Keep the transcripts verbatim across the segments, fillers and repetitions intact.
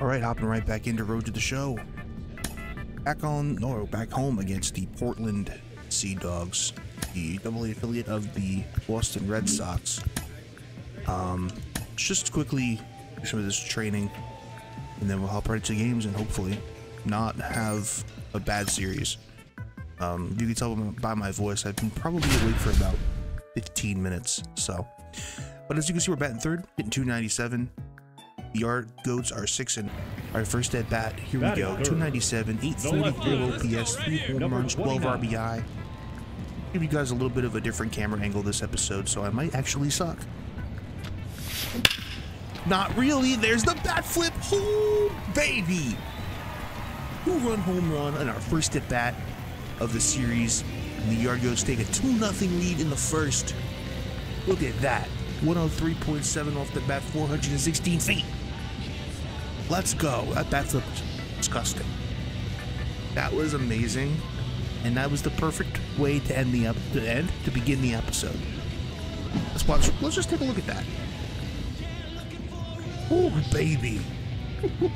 All right, hopping right back into Road to the Show. Back on, no, back home against the Portland Sea Dogs, the double A affiliate of the Boston Red Sox. Um, just quickly do some of this training, and then we'll hop right into the games and hopefully not have a bad series. Um, you can tell by my voice, I've been probably awake for about fifteen minutes, so. But as you can see, we're batting third, hitting two ninety-seven. The Yard Goats are six and our first at bat. Here we go. two ninety-seven, eight thirty-three O B S, three home runs, twelve R B I. Give you guys a little bit of a different camera angle this episode, so I might actually suck. Not really. There's the bat flip. Oh, baby! Two-run home run on our first at bat of the series. And the Yard Goats take a two nothing lead in the first. Look at that. one oh three point seven off the bat, four hundred sixteen feet. Let's go. That bat flip was disgusting. That was amazing. And that was the perfect way to end the, to end, to begin the episode. Let's watch. Let's just take a look at that. Oh, baby.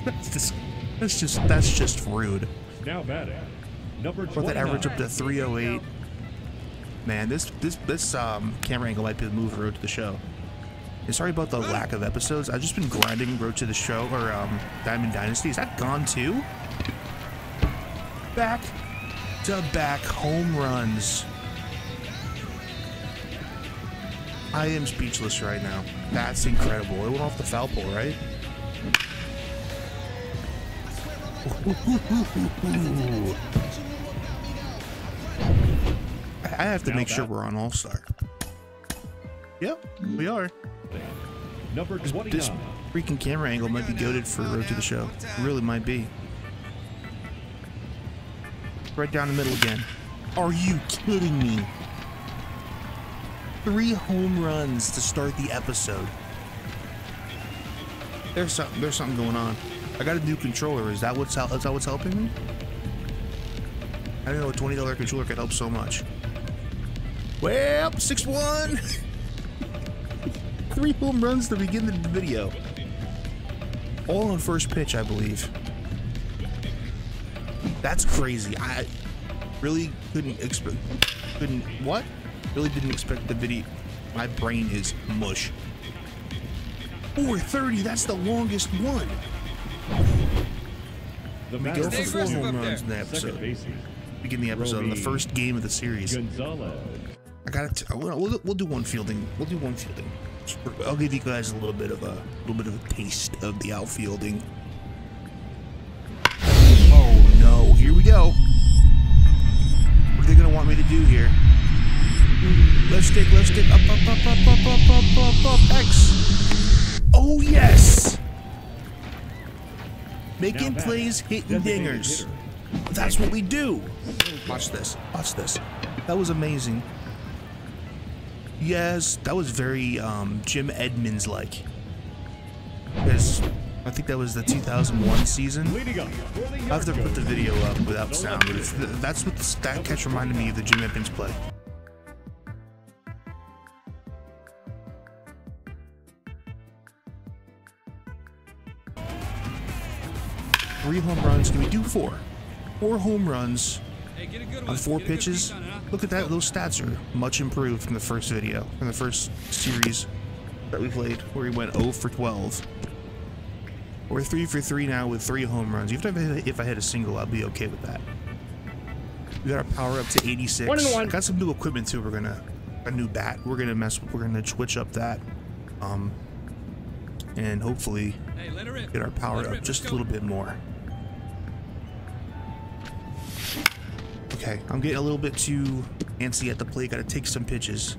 that's, just, that's just, that's just rude. Now batting. Number twenty-nine. Brought that average up to three oh eight. Man, this, this, this, um, camera angle might be the move for Road to the Show. And sorry about the lack of episodes. I've just been grinding Road to the Show, or, um, Diamond Dynasty. Is that gone too? Back to back home runs. I am speechless right now. That's incredible. It went off the foul pole, right? Ooh. I have to now make back. sure we're on All-Star. Yep, we are. Number twenty-nine. This freaking camera angle might be goated for Road to the Show. It really might be. Right down the middle again. Are you kidding me? Three home runs to start the episode. There's something. There's something going on. I got a new controller. Is that what's, is that what's helping me? I don't know. A twenty dollar controller could help so much. Well, six one! Three home runs to begin the video. All on first pitch, I believe. That's crazy. I really couldn't expect... Couldn't... What? Really didn't expect the video. My brain is mush. four thirty, that's the longest one. The we go for four home runs in the episode. Begin the episode in the first game of the series. Gonzalez. I got it. We'll, we'll do one fielding. We'll do one fielding. I'll give you guys a little bit of a little bit of a taste of the outfielding. Oh no! Here we go. What are they gonna want me to do here? Left stick, left stick, up, up, up, up, up, up, up, up, up. X. Oh yes! Making plays, hitting dingers. That's what we do. Watch this. Watch this. That was amazing. Yes, that was very um, Jim Edmonds like. Because I think that was the two thousand one season. I'll have to put the video up without sound. But it's, that's what the stat catch reminded me of the Jim Edmonds play. Three home runs. Can we do four? Four home runs. On four pitches, look at that. Those stats are much improved from the first video, from the first series that we played, where we went zero for twelve. We're three for three now with three home runs. Even if I hit a single, I'll be okay with that. We got our power up to eighty-six. One one. Got some new equipment too. We're gonna a new bat. We're gonna mess. We're gonna switch up that, um, and hopefully get our power up just a little bit more. Okay, I'm getting a little bit too antsy at the plate. Gotta take some pitches.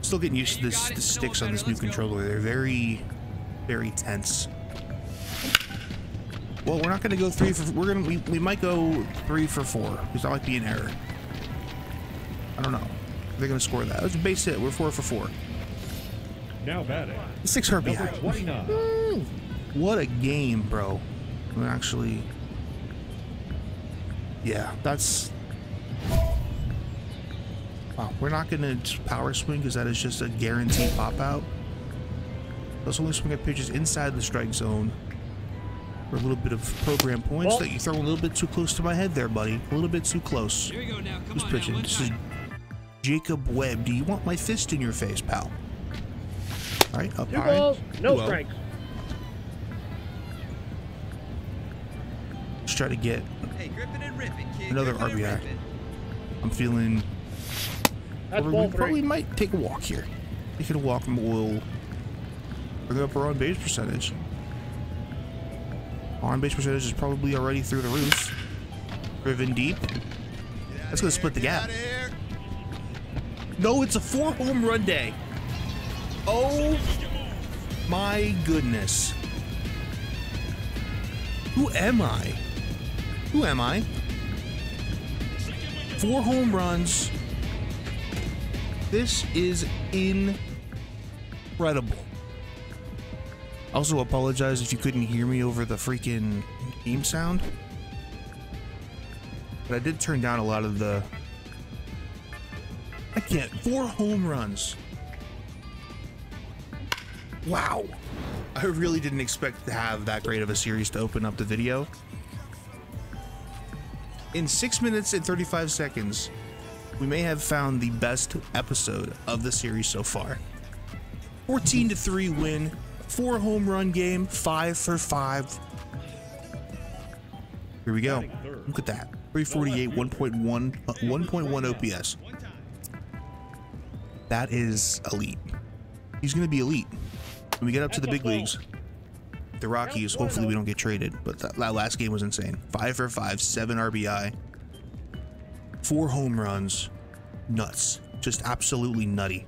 Still getting used to this, the sticks on this new controller. They're very, very tense. Well, we're not gonna go three for. We're gonna. We, we might go three for four because that might be an error. I don't know. They're gonna score that. That's a base hit. We're four for four. Now batting. Six R B I. What a game, bro. I'm actually. Yeah, that's. Wow, we're not gonna power swing because that is just a guaranteed pop out. Let's only swing at pitches inside the strike zone. for a little bit of program points. Well, that you throw a little bit too close to my head there, buddy. A little bit too close. Here we go now. Come Who's on pitching? Now, this is Jacob Webb. Do you want my fist in your face, pal? All right, up Two high. Balls, no strikes. Let's try to get hey, grip it and rip it, kid. Another R B I. I'm feeling. That's we ball probably three. Might take a walk here. We could walk and we'll bring up our on base percentage. Our on base percentage is probably already through the roof. Driven deep. That's going to split the gap. No, it's a four home run day. Oh my goodness. Who am I? Who am I? Four home runs. This is incredible. I also apologize if you couldn't hear me over the freaking game sound. But I did turn down a lot of the... I can't. Four home runs. Wow. I really didn't expect to have that great of a series to open up the video. In six minutes and thirty-five seconds... we may have found the best episode of the series so far. fourteen to three win, four home run game, five for five. Here we go. Look at that. three forty-eight, one point one, uh, one point one O P S. That is elite. He's going to be elite when we get up to the big leagues. The Rockies, hopefully we don't get traded, but that last game was insane. Five for five, seven R B I. Four home runs. Nuts. Just absolutely nutty.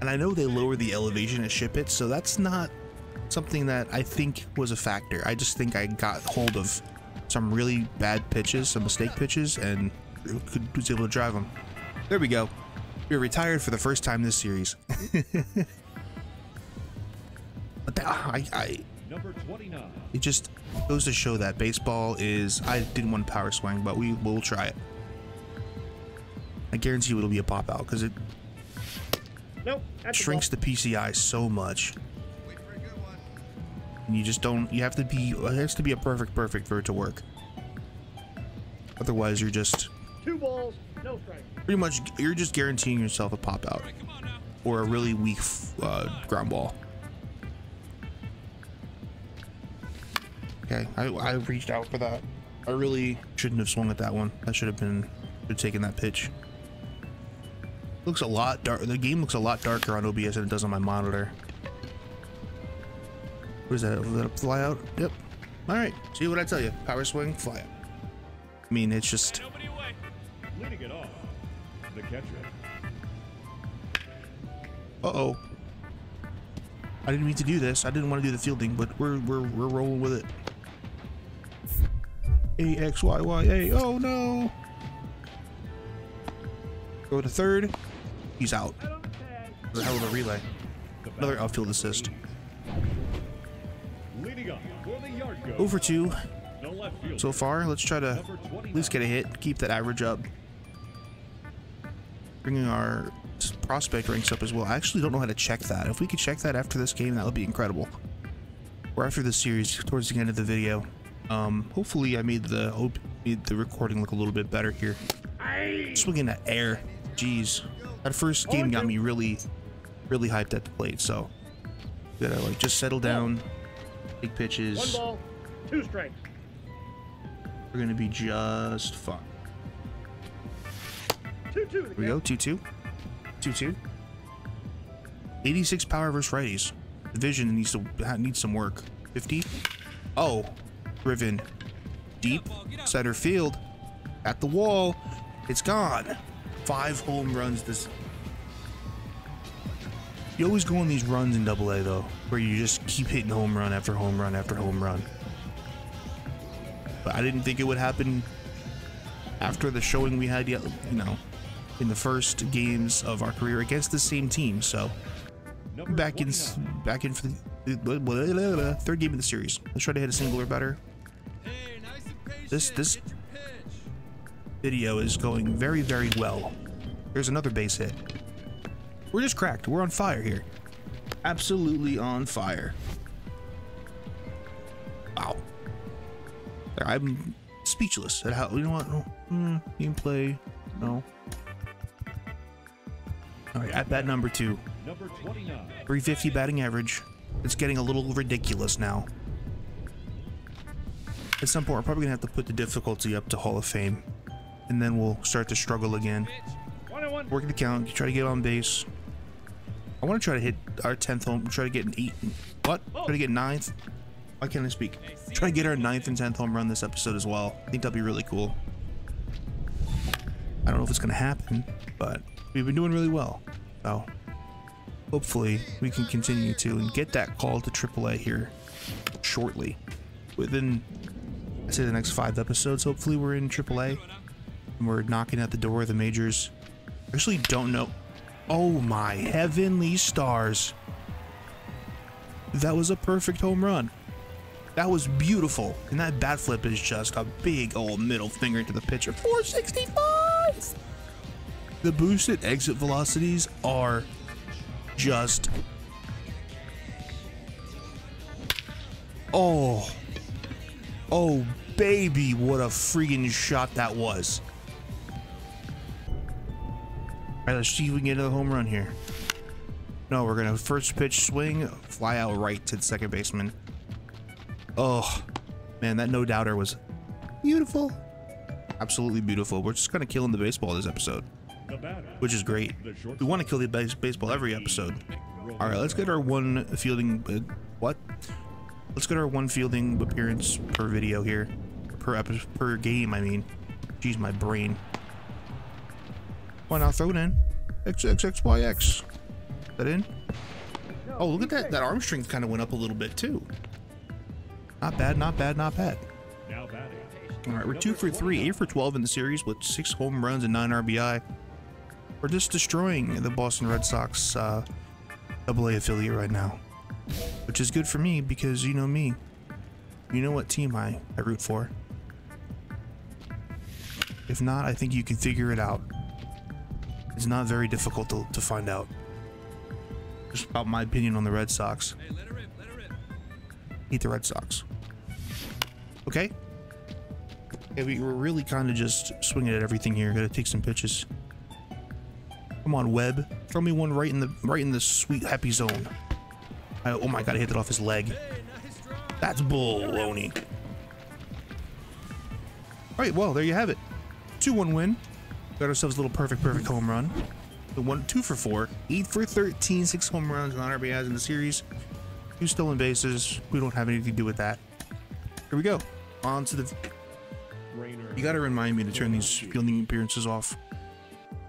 And I know they lower the elevation to ship it, so that's not something that I think was a factor. I just think I got hold of some really bad pitches, some mistake pitches, and could, was able to drive them. There we go. We're retired for the first time this series. But that, I... I Number twenty-nine. It just goes to show that baseball is... I didn't want a power swing, but we will try it. I guarantee you it'll be a pop out because it nope, shrinks the, the P C I so much. Wait for a good one. And you just don't... You have to be... It has to be a perfect, perfect for it to work. Otherwise, you're just... Two balls, no strike. Pretty much, you're just guaranteeing yourself a pop out. Right, come on now. Or a really weak uh, ground ball. Okay, I, I reached out for that. I really shouldn't have swung at that one. I should have been should have taken that pitch. Looks a lot dark. The game looks a lot darker on O B S than it does on my monitor. What is that? Is that a fly out? Yep. All right. See what I tell you. Power swing, fly out. I mean, it's just. Leading it off, the catcher. Uh oh. I didn't mean to do this. I didn't want to do the fielding, but we're we're we're rolling with it. A X Y Y A. Oh no! Go to third. He's out. That's a hell of a relay. Another outfield assist. Over two. So far, let's try to at least get a hit. Keep that average up. Bringing our prospect ranks up as well. I actually don't know how to check that. If we could check that after this game, that would be incredible. Or after this series, towards the end of the video. Um, hopefully, I made the hope made the recording look a little bit better here. Swinging that air, jeez. That first game got me really, really hyped at the plate. So, you gotta like just settle down, take pitches. One ball, two strikes. We're gonna be just fine. Two, two, Here we go, two two, two two. eighty-six power versus righties. Division needs to needs some work. fifty. Oh. Driven deep center field at the wall. It's gone. Five home runs. This you always go on these runs in double A though, where you just keep hitting home run after home run after home run. But I didn't think it would happen after the showing we had yet, you know, in the first games of our career against the same team. So back in back in for the third game of the series. Let's try to hit a single or better. This this video is going very, very well. There's another base hit. We're just cracked. We're on fire here. Absolutely on fire. Wow. I'm speechless at how, you know what? No, you can play. No. All right, at bat number two. Number twenty-nine. three fifty batting average. It's getting a little ridiculous now. At some point, we're probably gonna have to put the difficulty up to Hall of Fame, and then we'll start to struggle again. Work the count, try to get on base. I want to try to hit our tenth home, try to get an eight. What? Try to get ninth. Why can't I speak? Try to get our ninth and tenth home run this episode as well. I think that'd be really cool. I don't know if it's gonna happen, but we've been doing really well. So hopefully we can continue to and get that call to triple A here shortly. Within, I'd say, the next five episodes, hopefully we're in triple A and we're knocking at the door of the majors. I actually don't know. Oh my heavenly stars. That was a perfect home run. That was beautiful. And that bat flip is just a big old middle finger to the pitcher. four sixty-five. The boosted exit velocities are just, oh, oh baby, what a freaking shot that was. All right, let's see if we can get another home run here. No, we're gonna first pitch swing, fly out right to the second baseman. Oh man, that no doubter was beautiful. Absolutely beautiful. We're just kind of killing the baseball this episode, which is great. We want to kill the base baseball every episode. All right, let's get our one fielding. Uh, what? Let's get our one fielding appearance per video here, per episode, per game. I mean, geez, my brain. Why not throw it in? X X X Y X. Is that in? Oh, look at that. That arm strength kind of went up a little bit too. Not bad, not bad, not bad. All right, we're two for three, eight for twelve in the series with six home runs and nine R B I. We're just destroying the Boston Red Sox uh, double A affiliate right now, which is good for me because you know me. You know what team I, I root for. If not, I think you can figure it out. It's not very difficult to, to find out. Just about my opinion on the Red Sox. Hey, let it rip, let it rip. Eat the Red Sox. Okay. Yeah, we, we're really kind of just swinging at everything here. Gotta take some pitches. Come on, Webb. Throw me one right in the right in the sweet happy zone. I, oh my God! I hit that off his leg. That's baloney. All right. Well, there you have it. two one win. Got ourselves a little perfect, perfect home run. The one, two for four, eight for thirteen, six home runs, nine R B Is in the series, two stolen bases. We don't have anything to do with that. Here we go. On to the. You gotta remind me to turn these fielding appearances off.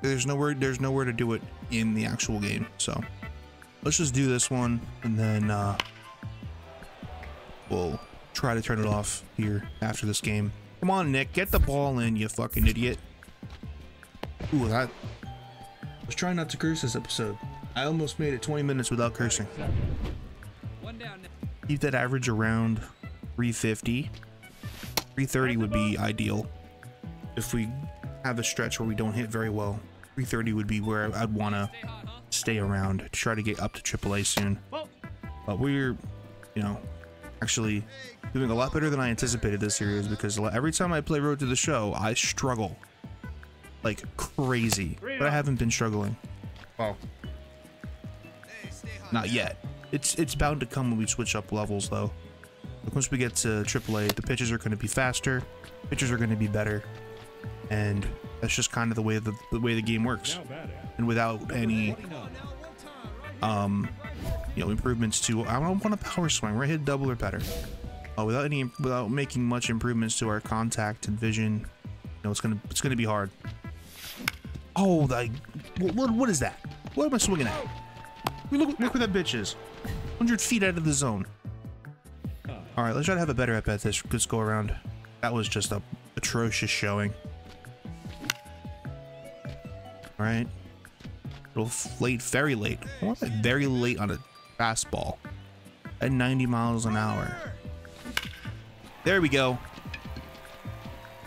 There's nowhere, there's nowhere to do it in the actual game. So let's just do this one, and then uh, we'll try to turn it off here after this game. Come on, Nick, get the ball in, you fucking idiot. Ooh, that was trying not to curse this episode. I almost made it twenty minutes without cursing. Keep that average around three fifty. three thirty would be ideal. If we have a stretch where we don't hit very well, three thirty would be where I'd want to stay around to try to get up to triple A soon. But we're, you know, actually doing a lot better than I anticipated this series because every time I play Road to the Show, I struggle. Like crazy, but I haven't been struggling. Well, not yet. It's it's bound to come when we switch up levels, though. Like once we get to triple A, the pitches are going to be faster, pitches are going to be better, and that's just kind of the way the, the way the game works. And without any um, you know, improvements to, I don't want a power swing, right hit double or better. Uh, without any, without making much improvements to our contact and vision, you know, it's gonna it's gonna be hard. Oh, the, what, what is that? What am I swinging at? Look, look where that bitch is. one hundred feet out of the zone. All right, let's try to have a better at-bat this, this go-around. That was just a atrocious showing. All right. A little late, very late. Why am I very late on a fastball? At ninety miles an hour. There we go.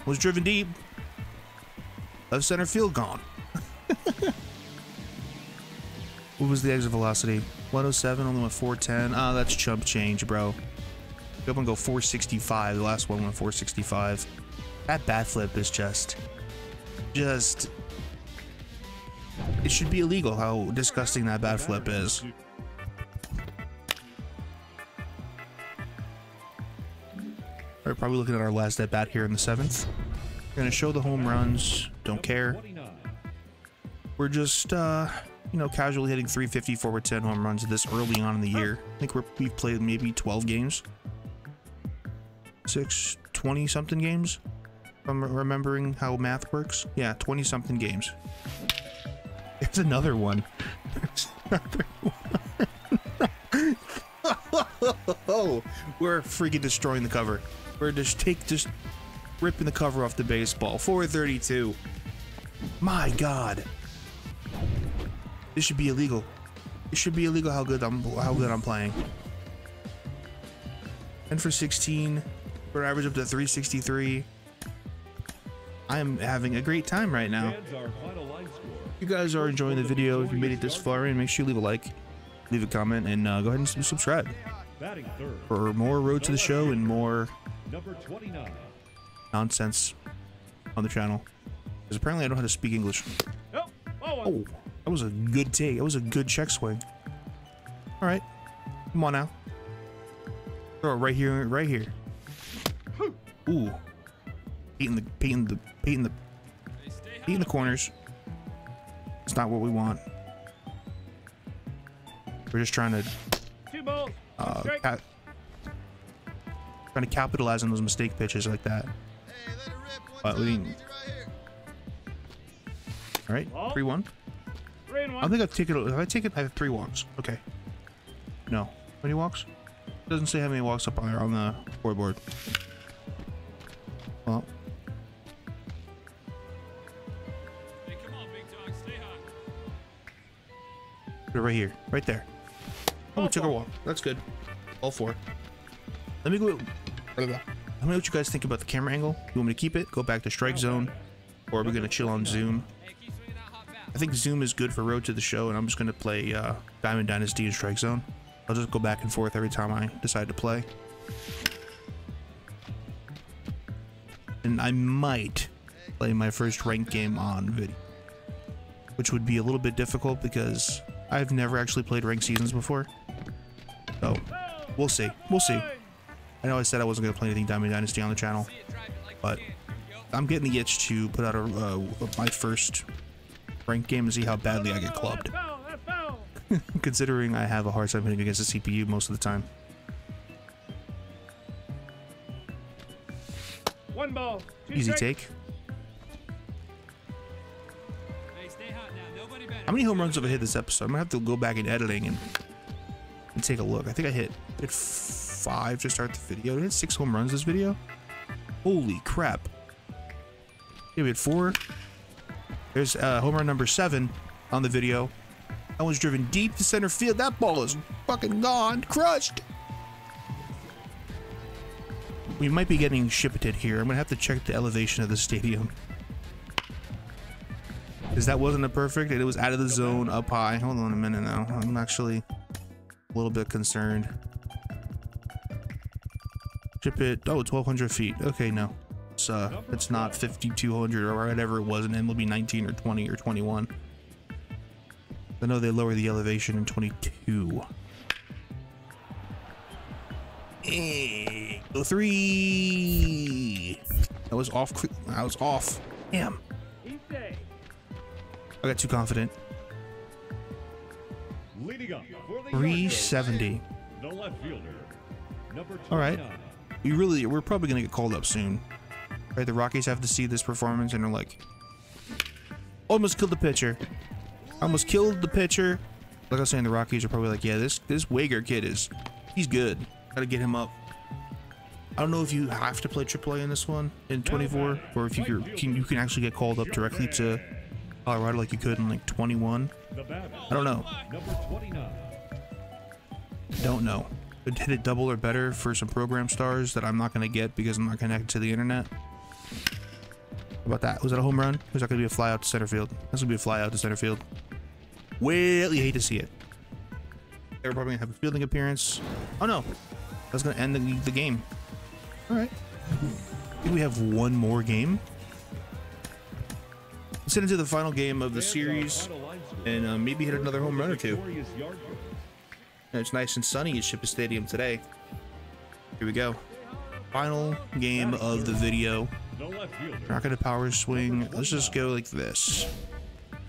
Was driven deep. Left center field gone. What was the exit velocity? one oh seven, only went four ten. Ah, oh, that's chump change, bro. Good one go four sixty-five. The last one went four sixty-five. That bat flip is just, just, it should be illegal how disgusting that bat flip is. We're probably looking at our last at bat here in the seventh. We're going to show the home runs. Don't care. We're just, uh, you know, casually hitting three fifty, four with ten home runs this early on in the year. I think we're, we've played maybe twelve games. Six, twenty-something games. If I'm remembering how math works. Yeah, twenty-something games. There's another one. There's another one. Oh, we're freaking destroying the cover. We're just take just ripping the cover off the baseball. four thirty-two. My God, this should be illegal. It should be illegal how good I'm how good I'm playing. And for sixteen, we're average up to three sixty-three. I am having a great time right now. If you guys are enjoying the video, if you made it this far in, make sure you leave a like, leave a comment, and uh, go ahead and subscribe for more Road to the Show and more nonsense on the channel, because apparently I don't know how to speak English. Oh, that was a good take. That was a good check swing. All right, come on now. Throw it right here, right here. Ooh, beating the, beating the, beating the, beating the corners. It's not what we want. We're just trying to, uh, ca trying to capitalize on those mistake pitches like that. But we didn't. All right, three one. I don't think I've taken. If I take it, I have three walks. Okay. No, how many walks? It doesn't say how many walks up on on the scoreboard. Well. Hey, come on, big dog, stay hot. Put it right here, right there. Oh, we took a walk. That's good. All four. Let me go. Let me know what you guys think about the camera angle. You want me to keep it? Go back to strike zone, or are we gonna chill on zoom? I think zoom is good for Road to the Show, and I'm just going to play uh, Diamond Dynasty and Strike Zone. I'll just go back and forth every time I decide to play. And I might play my first ranked game on video, which would be a little bit difficult because I've never actually played Ranked Seasons before. So, we'll see. We'll see. I know I said I wasn't going to play anything Diamond Dynasty on the channel, but I'm getting the itch to put out a, uh, my first ranked game and see how badly I get clubbed. Considering I have a hard time hitting against the C P U most of the time. One ball, two easy strikes. Take. Hey, stay hot now. Nobody better. How many home runs have I hit this episode? I'm gonna have to go back in editing and, and take a look. I think I hit hit five to start the video. Did I hit six home runs this video? Holy crap! Yeah, we had four. There's uh, home run number seven on the video. That one's driven deep to center field. That ball is fucking gone. Crushed. We might be getting shippeted here. I'm going to have to check the elevation of the stadium. Because that wasn't a perfect. It was out of the zone, up high. Hold on a minute now. I'm actually a little bit concerned. Ship it. Oh, twelve hundred feet. Okay, no. It's, uh, it's not fifty-two hundred or whatever it was in M L B nineteen or twenty or twenty-one. I know they lower the elevation in twenty-two. Hey, go three. I was off. I was off. Damn. I got too confident. three seventy. All right. We really. We're probably gonna get called up soon. Right, the Rockies have to see this performance and they're like, almost killed the pitcher. Almost killed the pitcher. Like I was saying, the Rockies are probably like, yeah, this this Wager kid is, he's good. Gotta get him up. I don't know if you have to play triple A in this one in twenty-four, or if you can you can actually get called up directly to Colorado like you could in like twenty-one. I don't know. Don't know. Could hit it double or better for some program stars that I'm not gonna get because I'm not connected to the internet. About that, was that a home run? There's not gonna be a fly out to center field. That's gonna be a fly out to center field. Well, you hate to see it. They're probably gonna have a fielding appearance. Oh no, That's gonna end the, the game. All right. I think we have one more game. Let's get into the final game of the series and uh, maybe hit another home run or two. And it's nice and sunny at Shippey Stadium today. Here we go. Final game of the video. Not gonna power swing. Let's just go like this.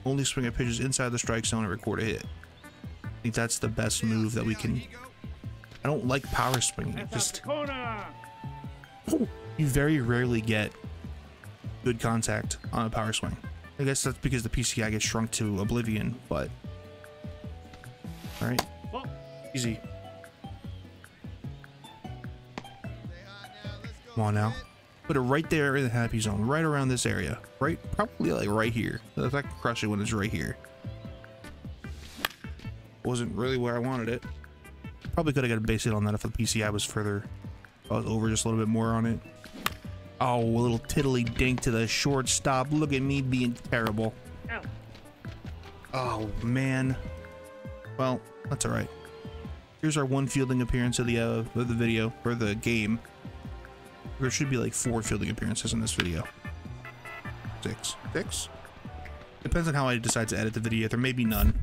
Only swing at pitches inside the strike zone and record a hit. I think that's the best move that we can. I don't like power swinging. It just oh, you very rarely get good contact on a power swing. I guess that's because the P C I gets shrunk to oblivion. But all right, easy. Come on now. Put it right there in the happy zone, right around this area, right? Probably like right here. If I can crush it when it's right here. Wasn't really where I wanted it. Probably could have got a base hit on that if the P C I was further. I was over just a little bit more on it. Oh, a little tiddly dink to the shortstop. Look at me being terrible. Ow. Oh, man. Well, that's all right. Here's our one fielding appearance of the, uh, of the video, or the game. There should be like four fielding appearances in this video. Six. Six? Depends on how I decide to edit the video. There may be none.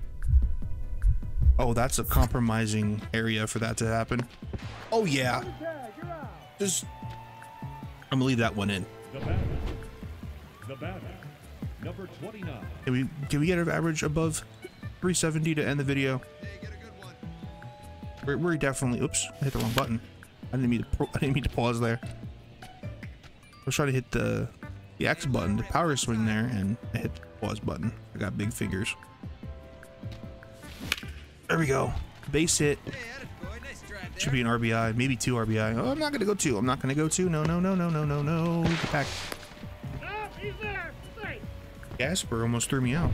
Oh, that's a compromising area for that to happen. Oh, yeah. Just... I'm gonna leave that one in. The batter. The batter. Number twenty-nine. Can we, can we get our average above three seventy to end the video? Hey, get a good one. We're, we're definitely... Oops, I hit the wrong button. I didn't mean to, I didn't mean to pause there. I was trying to hit the, the X button, the power swing there, and I hit the pause button. I got big fingers. There we go. Base hit. Should be an R B I, maybe two R B I. Oh, I'm not going to go two. I'm not going to go two. No, no, no, no, no, no, no. Get back. Gasper almost threw me out.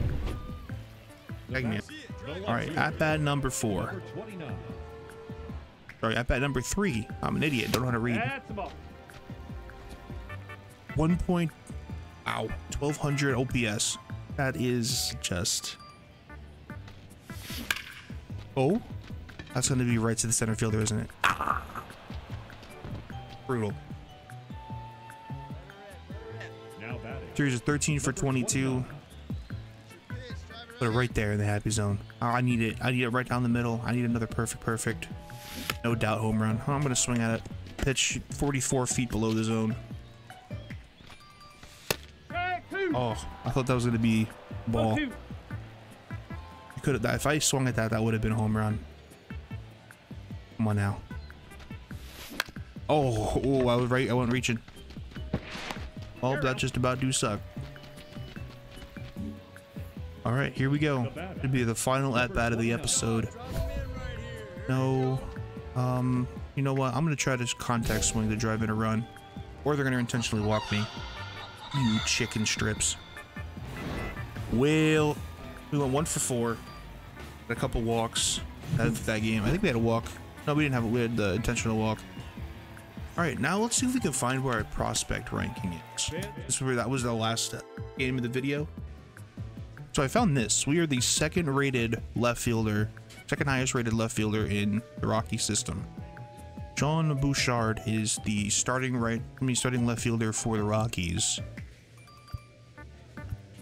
Tag me out. All right, at bat number four. Sorry, at bat number three. I'm an idiot. Don't know how to read. One point, wow, twelve hundred O P S. That is just, oh, that's going to be right to the center fielder, isn't it? Ah. Brutal. Now series is thirteen for twenty-two. Put it right there in the happy zone. Oh, I need it. I need it right down the middle. I need another perfect, perfect. No doubt home run. Oh, I'm going to swing at it. Pitch forty-four feet below the zone. Oh, I thought that was going to be ball. I could have, if I swung at that, that would have been a home run. Come on now. Oh, oh, I was right. I wasn't reaching. Oh, that just about do suck. All right, here we go. It'll be the final at bat of the episode. No, um, you know what? I'm going to try to contact swing to drive in a run, or they're going to intentionally walk me. You chicken strips. Well, we went one for four. Got a couple walks out of that game. I think we had a walk. No, we didn't have it. We had the intentional walk. All right, now let's see if we can find where our prospect ranking is. This is where that was the last game of the video. So I found this. We are the second rated left fielder, second highest rated left fielder in the Rocky system. John Bouchard is the starting right, I mean starting left fielder for the Rockies.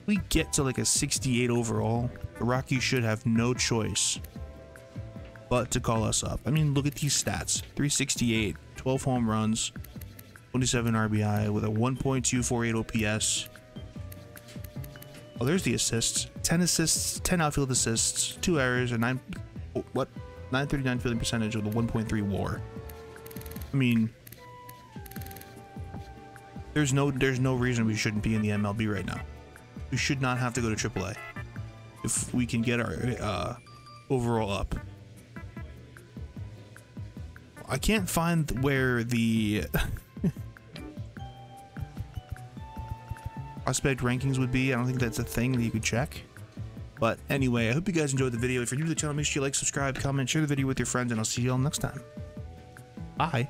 We get to like a sixty-eight overall. The Rockies should have no choice but to call us up. I mean, look at these stats: three sixty-eight, twelve home runs, twenty-seven R B I with a one point two four eight O P S. Oh, there's the assists: ten assists, ten outfield assists, two errors, and nine. Oh, what? nine thirty-nine fielding percentage with a one point three W A R. I mean, there's no there's no reason we shouldn't be in the M L B right now. We should not have to go to triple A if we can get our uh, overall up. I can't find where the prospect rankings would be. I don't think that's a thing that you could check. But anyway, I hope you guys enjoyed the video. If you're new to the channel, make sure you like, subscribe, comment, share the video with your friends, and I'll see you all next time. Bye.